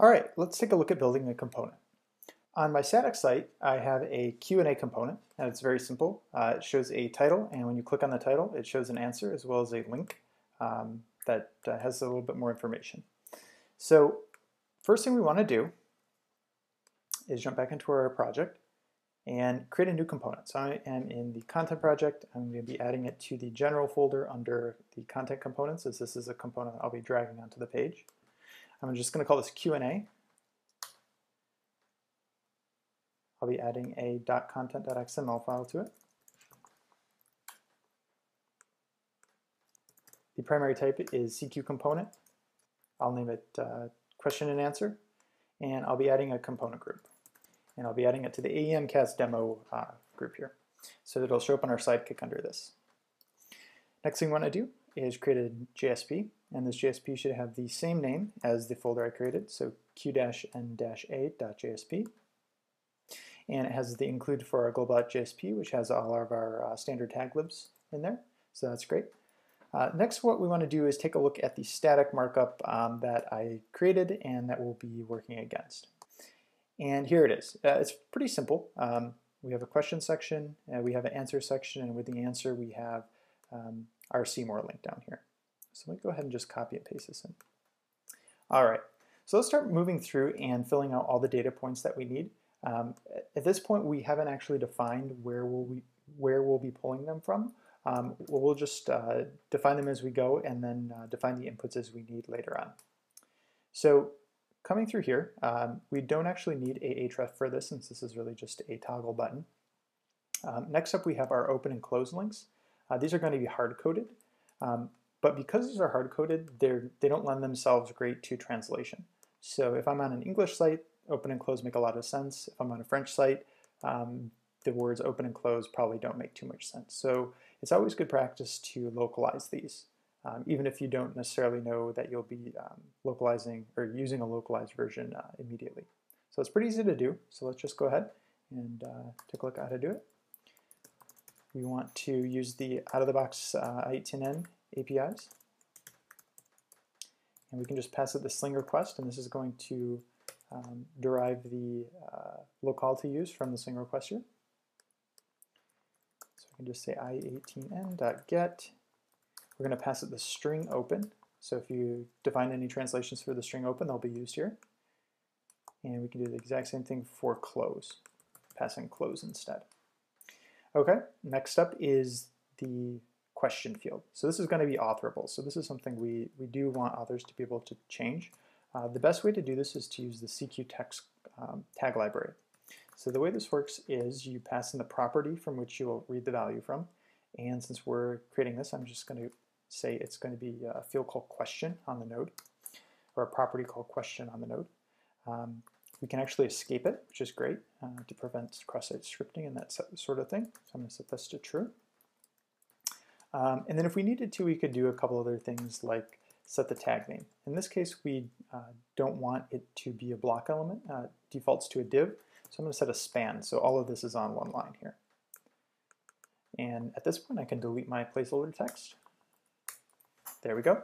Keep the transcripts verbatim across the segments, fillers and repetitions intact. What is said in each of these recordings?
All right, let's take a look at building a component. On my static site, I have a Q and A component, and it's very simple. Uh, it shows a title, and when you click on the title, it shows an answer as well as a link um, that uh, has a little bit more information. So first thing we want to do is jump back into our project and create a new component. So I am in the content project. I'm going to be adding it to the general folder under the content components, as this is a component I'll be dragging onto the page. I'm just going to call this Q and A. I'll be adding a .content.xml file to it. The primary type is C Q component. I'll name it uh, question and answer, and I'll be adding a component group. And I'll be adding it to the A E M C A S demo uh, group here. So it'll show up on our sidekick under this. Next thing we want to do is create a J S P, and this J S P should have the same name as the folder I created, so q dash n dash a dot j s p. And it has the include for our global dot J S P, which has all of our uh, standard tag libs in there, so that's great. Uh, next, what we want to do is take a look at the static markup um, that I created and that we'll be working against. And here it is. Uh, it's pretty simple. Um, we have a question section, uh, we have an answer section, and with the answer we have um, our See More link down here. So let me go ahead and just copy and paste this in. All right, so let's start moving through and filling out all the data points that we need. Um, at this point, we haven't actually defined where we'll be, where we'll be pulling them from. Um, we'll just uh, define them as we go, and then uh, define the inputs as we need later on. So coming through here, um, we don't actually need a href for this, since this is really just a toggle button. Um, next up, we have our open and close links. Uh, these are going to be hard-coded, um, but because these are hard-coded, they're, they don't lend themselves great to translation. So if I'm on an English site, open and close make a lot of sense. If I'm on a French site, um, the words open and close probably don't make too much sense. So it's always good practice to localize these, um, even if you don't necessarily know that you'll be um, localizing or using a localized version uh, immediately. So it's pretty easy to do. So let's just go ahead and uh, take a look at how to do it. We want to use the out-of-the-box uh, i eighteen n A P Is. And we can just pass it the sling request, and this is going to Um, derive the uh, locale to use from the sling request here. So we can just say i eighteen n dot get. We're going to pass it the string open. So if you define any translations for the string open, they'll be used here. And we can do the exact same thing for close, passing close instead. Okay, next up is the question field. So this is going to be authorable. So this is something we, we do want authors to be able to change. Uh, the best way to do this is to use the C Q text um, tag library. So the way this works is you pass in the property from which you'll read the value from. And since we're creating this, I'm just going to say it's going to be a field called question on the node, or a property called question on the node. Um, we can actually escape it, which is great uh, to prevent cross-site scripting and that sort of thing. So I'm going to set this to true. Um, and then if we needed to, we could do a couple other things like set the tag name. In this case, we uh, don't want it to be a block element. Uh, it defaults to a div, so I'm going to set a span, so all of this is on one line here. And at this point, I can delete my placeholder text. There we go.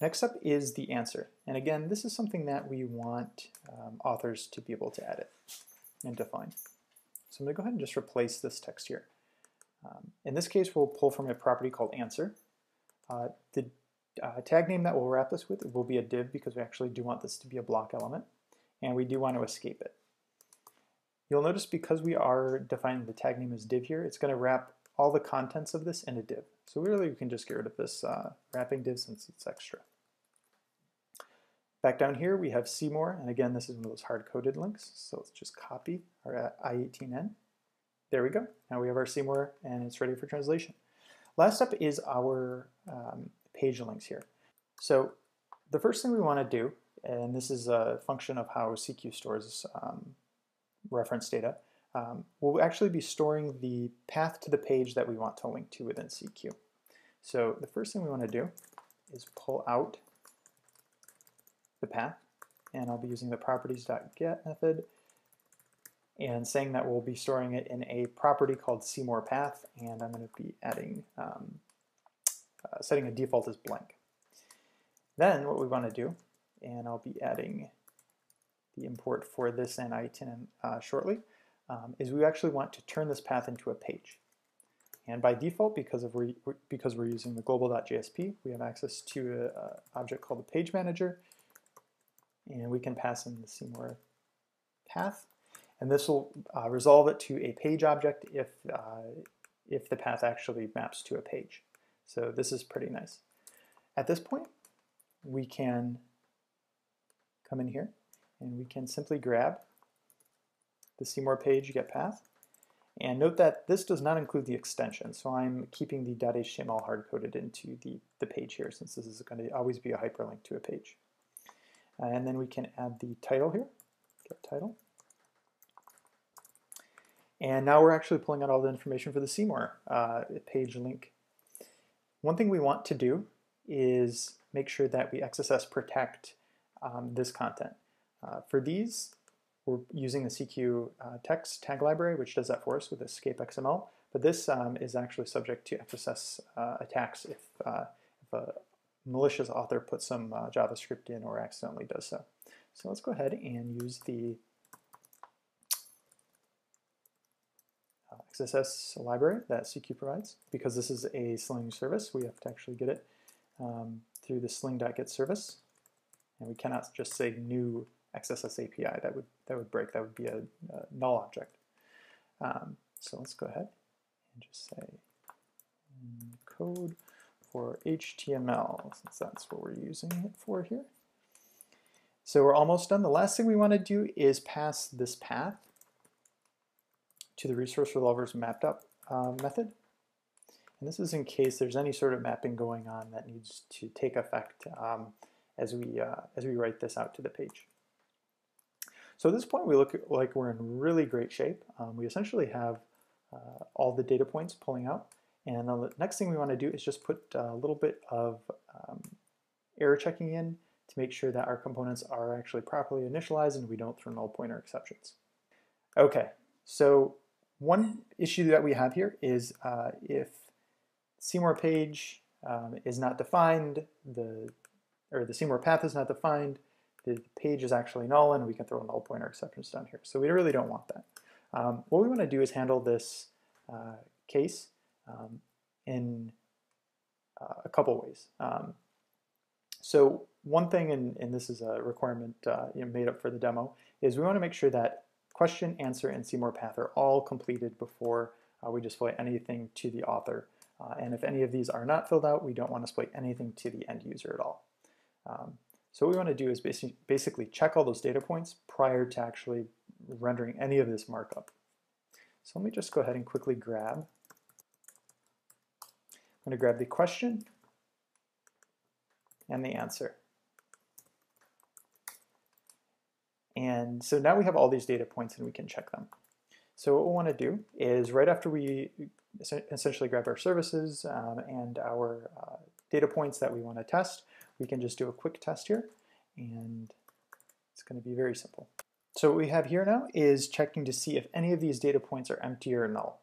Next up is the answer. And again, this is something that we want um, authors to be able to edit and define. So I'm going to go ahead and just replace this text here. Um, in this case, we'll pull from a property called answer. Uh, the Uh, tag name that we'll wrap this with will be a div, because we actually do want this to be a block element, and we do want to escape it. You'll notice because we are defining the tag name as div here, it's going to wrap all the contents of this in a div. So really we can just get rid of this uh, wrapping div, since it's extra. Back down here we have See More, and again this is one of those hard-coded links, so let's just copy our i eighteen n. There we go. Now we have our See More, and it's ready for translation. Last up is our um, page links here. So the first thing we want to do, and this is a function of how C Q stores um, reference data, um, we'll actually be storing the path to the page that we want to link to within C Q. So the first thing we want to do is pull out the path, and I'll be using the properties.get method and saying that we'll be storing it in a property called See More path, and I'm going to be adding um, Uh, setting a default as blank. Then what we want to do, and I'll be adding the import for this and i eighteen n uh, shortly, um, is we actually want to turn this path into a page. And by default, because of re because we're using the global.jsp, we have access to an object called the page manager, and we can pass in the similar path. And this will uh, resolve it to a page object if, uh, if the path actually maps to a page. So this is pretty nice. At this point, we can come in here, and we can simply grab the See More page get path. And note that this does not include the extension, so I'm keeping the .html hard-coded into the, the page here, since this is going to always be a hyperlink to a page. And then we can add the title here, get title. And now we're actually pulling out all the information for the See More uh, page link. One thing we want to do is make sure that we X S S protect um, this content. Uh, for these, we're using the C Q uh, text tag library, which does that for us with escape X M L. But this um, is actually subject to X S S uh, attacks if, uh, if a malicious author puts some uh, JavaScript in or accidentally does so. So let's go ahead and use the uh, X S S library that C Q provides. Because this is a Sling service, we have to actually get it um, through the sling.get service. And we cannot just say new X S S A P I. That would that would break. That would be a, a null object. Um, so let's go ahead and just say code for H T M L, since that's what we're using it for here. So we're almost done. The last thing we want to do is pass this path to the resource resolver's mapped up uh, method. And this is in case there's any sort of mapping going on that needs to take effect um, as we uh, as we write this out to the page. So at this point, we look like we're in really great shape. Um, we essentially have uh, all the data points pulling out. And the next thing we want to do is just put a little bit of um, error checking in to make sure that our components are actually properly initialized and we don't throw null pointer exceptions. Okay, so one issue that we have here is uh, if See More page um, is not defined, the or the See More path is not defined, the page is actually null, and we can throw null pointer exceptions down here. So we really don't want that. Um, what we want to do is handle this uh, case um, in uh, a couple ways. Um, so one thing, and, and this is a requirement uh, you know, made up for the demo, is we want to make sure that question, answer, and See More path are all completed before uh, we display anything to the author. Uh, and if any of these are not filled out, we don't want to display anything to the end user at all. Um, So what we want to do is basically check all those data points prior to actually rendering any of this markup. So let me just go ahead and quickly grab. I'm going to grab the question and the answer. And so now we have all these data points and we can check them. So what we want to do is right after we essentially grab our services um, and our uh, data points that we want to test, we can just do a quick test here, and it's going to be very simple. So what we have here now is checking to see if any of these data points are empty or null.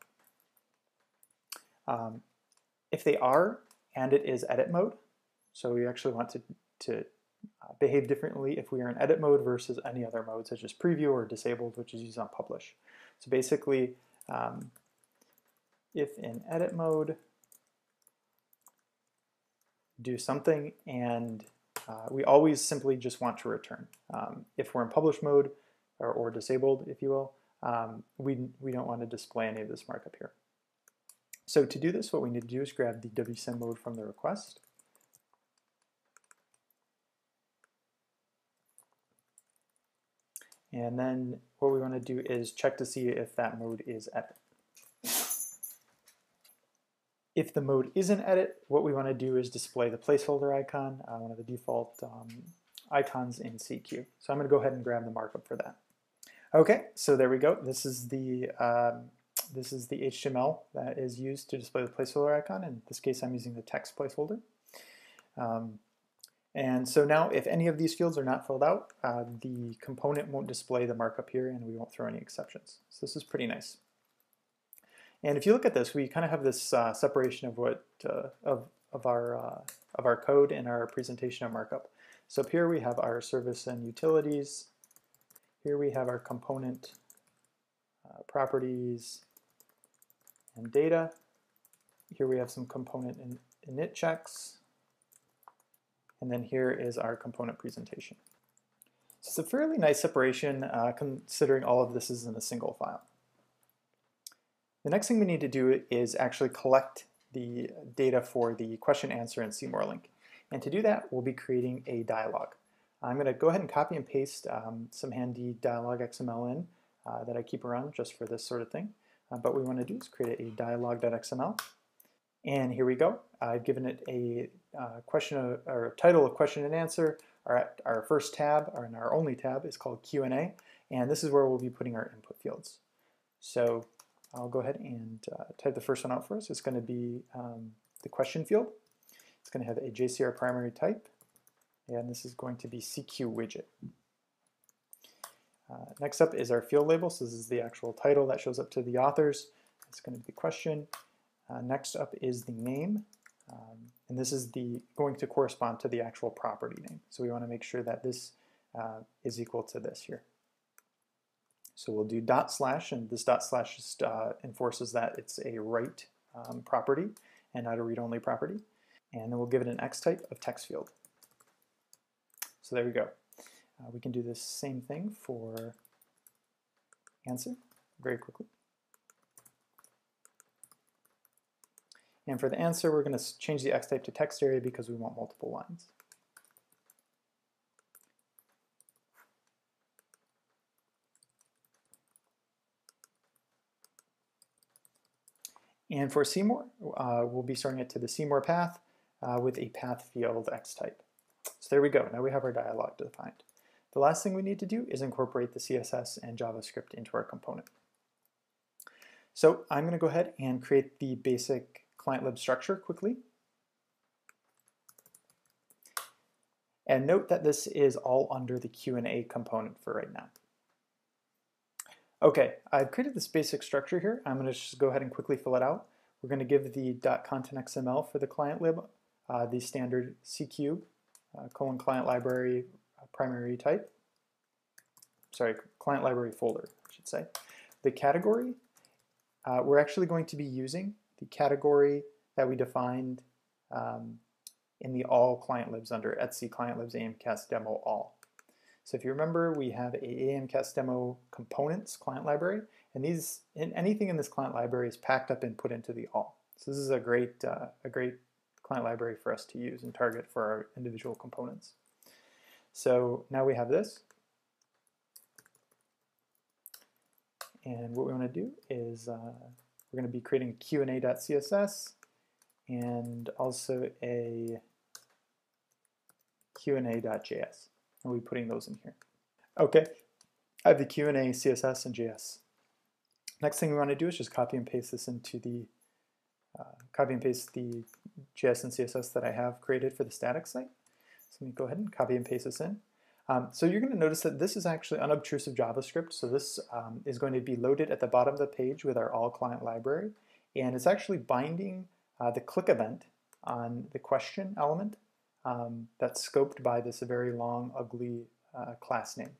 Um, if they are, and it is edit mode, so we actually want to, to behave differently if we are in edit mode versus any other mode, such as preview or disabled, which is used on publish. So basically, um, if in edit mode, do something, and uh, we always simply just want to return. Um, if we're in publish mode, or, or disabled, if you will, um, we, we don't want to display any of this markup here. So to do this, what we need to do is grab the W C M mode from the request. And then what we want to do is check to see if that mode is edit. If the mode isn't edit, what we want to do is display the placeholder icon, uh, one of the default um, icons in C Q. So I'm going to go ahead and grab the markup for that. Okay, so there we go. This is the um, this is the H T M L that is used to display the placeholder icon. In this case, I'm using the text placeholder. Um, and so now, if any of these fields are not filled out, uh, the component won't display the markup here, and we won't throw any exceptions. So this is pretty nice. And if you look at this, we kind of have this uh, separation of what uh, of of our uh, of our code and our presentation of markup. So up here we have our service and utilities, Here we have our component uh, properties and data. Here we have some component in, init checks. And then here is our component presentation. So it's a fairly nice separation uh, considering all of this is in a single file. The next thing we need to do is actually collect the data for the question answer and see more link. And to do that, we'll be creating a dialog. I'm going to go ahead and copy and paste um, some handy dialog X M L in uh, that I keep around just for this sort of thing. Uh, but what we want to do is create a dialog.xml. And here we go. I've given it a uh, question of, or title of question and answer. Our, our first tab, or our only tab, is called Q and A. And this is where we'll be putting our input fields. So I'll go ahead and uh, type the first one out for us. It's going to be um, the question field. It's going to have a J C R primary type. And this is going to be C Q widget. Uh, next up is our field label. So this is the actual title that shows up to the authors. It's going to be the question. Uh, next up is the name. Um, and this is the going to correspond to the actual property name. So we want to make sure that this uh, is equal to this here. So we'll do dot slash, and this dot slash just uh, enforces that it's a write um, property and not a read-only property. And then we'll give it an xtype of text field. So there we go. Uh, we can do the same thing for answer very quickly. And for the answer, we're going to change the xtype to text area because we want multiple lines. And for see more, uh, we'll be starting it to the see more path uh, with a path field xtype. So there we go. Now we have our dialog defined. The last thing we need to do is incorporate the C S S and JavaScript into our component. So I'm going to go ahead and create the basic client lib structure quickly. And note that this is all under the Q and A component for right now. Okay, I've created this basic structure here. I'm going to just go ahead and quickly fill it out. We're going to give the .content X M L for the client lib uh, the standard C Q uh, colon client library primary type. Sorry, client library folder, I should say. The category, uh, we're actually going to be using the category that we defined um, in the all client libs under etsy client libs A E M C A S demo all. So if you remember, we have a A E M C A S demo components client library, and these in anything in this client library is packed up and put into the all. So this is a great uh, a great client library for us to use and target for our individual components. So now we have this, and what we want to do is uh, we're going to be creating Q and A dot C S S and also a Q and A dot J S. We'll be putting those in here. Okay, I have the Q and A, C S S, and J S. Next thing we want to do is just copy and paste this into the uh, copy and paste the J S and C S S that I have created for the static site. So let me go ahead and copy and paste this in. Um, so you're going to notice that this is actually unobtrusive JavaScript. So this um, is going to be loaded at the bottom of the page with our all client library, and it's actually binding uh, the click event on the question element. Um, that's scoped by this very long, ugly uh, class name.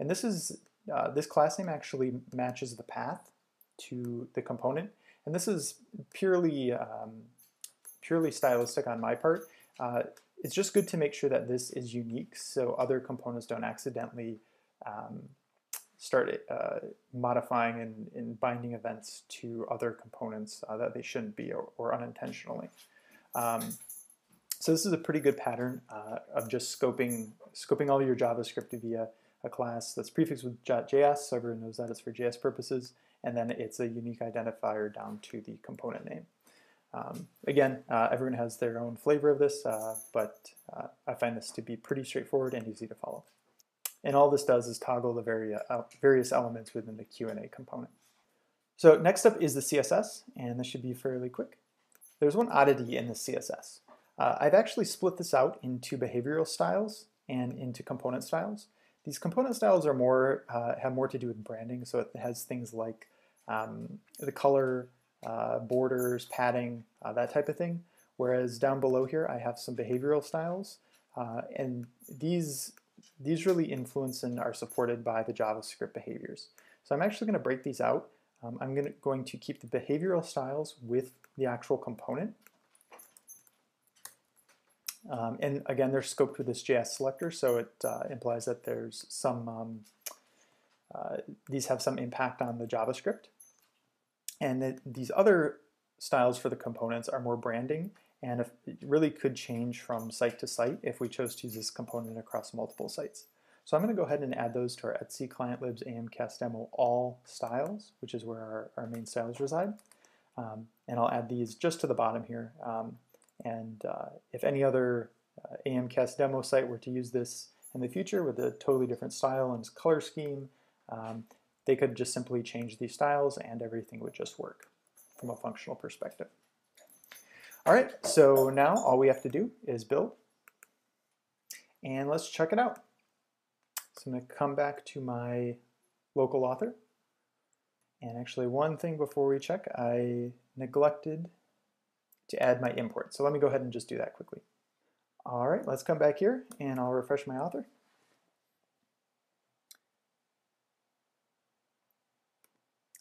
And this is uh, this class name actually matches the path to the component. And this is purely um, purely stylistic on my part. Uh, it's just good to make sure that this is unique so other components don't accidentally um, start uh, modifying and, and binding events to other components uh, that they shouldn't be, or, or unintentionally. Um, So this is a pretty good pattern uh, of just scoping, scoping all your JavaScript via a class that's prefixed with .js, so everyone knows that it's for J S purposes, and then it's a unique identifier down to the component name. Um, again, uh, everyone has their own flavor of this, uh, but uh, I find this to be pretty straightforward and easy to follow. And all this does is toggle the vari uh, various elements within the Q and A component. So next up is the C S S, and this should be fairly quick. There's one oddity in the C S S. Uh, I've actually split this out into behavioral styles and into component styles. These component styles are more uh, have more to do with branding, so it has things like um, the color, uh, borders, padding, uh, that type of thing. Whereas down below here, I have some behavioral styles, uh, and these these really influence and are supported by the JavaScript behaviors. So I'm actually going to break these out. Um, I'm gonna, going to keep the behavioral styles with the actual component. Um, and again, they're scoped with this J S selector, so it uh, implies that there's some, um, uh, these have some impact on the JavaScript. And that these other styles for the components are more branding, and if, it really could change from site to site if we chose to use this component across multiple sites. So I'm going to go ahead and add those to our etsy client libs A E M C A S demo all styles, which is where our, our main styles reside. Um, and I'll add these just to the bottom here. Um, and uh, if any other uh, A E M C A S demo site were to use this in the future with a totally different style and color scheme, um, they could just simply change these styles and everything would just work from a functional perspective. All right, so now all we have to do is build. And let's check it out. So I'm going to come back to my local author. And actually, one thing before we check, I neglected to add my import. So let me go ahead and just do that quickly. All right, let's come back here and I'll refresh my author.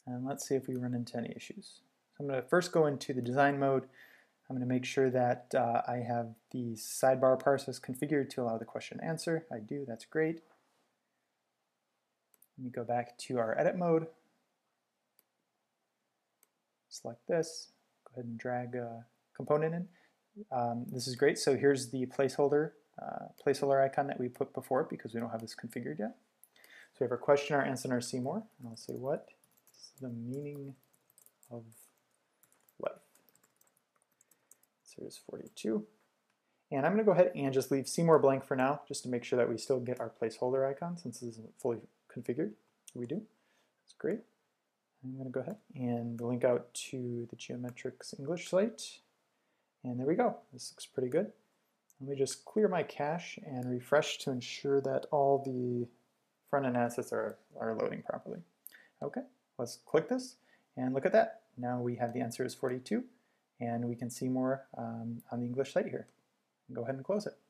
And let's see if we run into any issues. So I'm going to first go into the design mode. I'm going to make sure that uh, I have the sidebar parsys configured to allow the question answer. I do, that's great. Let me go back to our edit mode, select this, go ahead and drag a component in. Um, this is great, so here's the placeholder, uh, placeholder icon that we put before it because we don't have this configured yet. So we have our question, our answer, and our see more, and I'll say what is the meaning of life? Answer is forty-two. And I'm going to go ahead and just leave see more blank for now, just to make sure that we still get our placeholder icon since this isn't fully configured. We do. That's great. I'm going to go ahead and link out to the Geometrics English site. And there we go. This looks pretty good. Let me just clear my cache and refresh to ensure that all the front-end assets are, are loading properly. Okay, let's click this and look at that. Now we have the answer is forty-two, and we can see more um, on the English site here. Go ahead and close it.